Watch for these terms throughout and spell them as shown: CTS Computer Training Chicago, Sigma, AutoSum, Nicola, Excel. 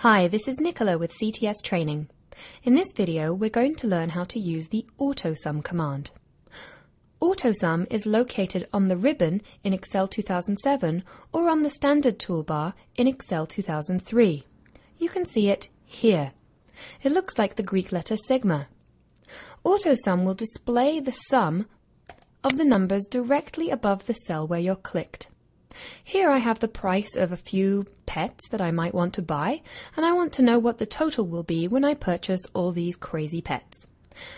Hi, this is Nicola with CTS Training. In this video, we're going to learn how to use the AutoSum command. AutoSum is located on the ribbon in Excel 2007 or on the standard toolbar in Excel 2003. You can see it here. It looks like the Greek letter Sigma. AutoSum will display the sum of the numbers directly above the cell where you're clicked. Here I have the price of a few pets that I might want to buy, and I want to know what the total will be when I purchase all these crazy pets.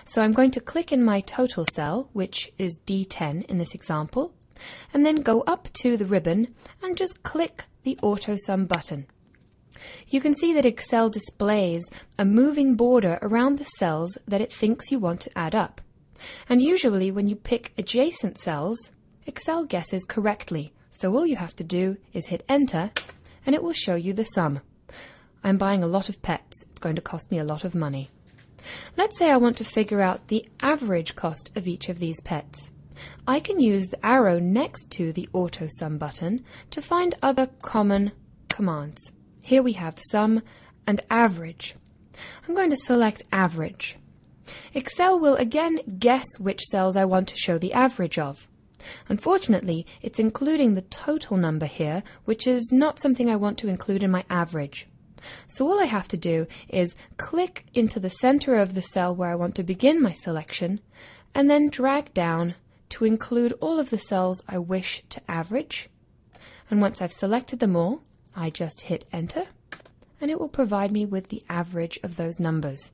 So I'm going to click in my total cell, which is D10 in this example, and then go up to the ribbon and just click the AutoSum button. You can see that Excel displays a moving border around the cells that it thinks you want to add up. And usually when you pick adjacent cells, Excel guesses correctly. So all you have to do is hit enter and it will show you the sum. I'm buying a lot of pets. It's going to cost me a lot of money. Let's say I want to figure out the average cost of each of these pets. I can use the arrow next to the AutoSum button to find other common commands. Here we have sum and average. I'm going to select average. Excel will again guess which cells I want to show the average of. Unfortunately, it's including the total number here, which is not something I want to include in my average. So all I have to do is click into the center of the cell where I want to begin my selection, and then drag down to include all of the cells I wish to average. And once I've selected them all, I just hit enter, and it will provide me with the average of those numbers.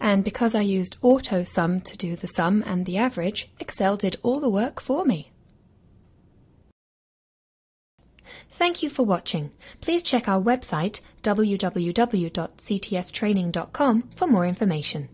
And because I used AutoSum to do the sum and the average, Excel did all the work for me. Thank you for watching. Please check our website www.ctstraining.com for more information.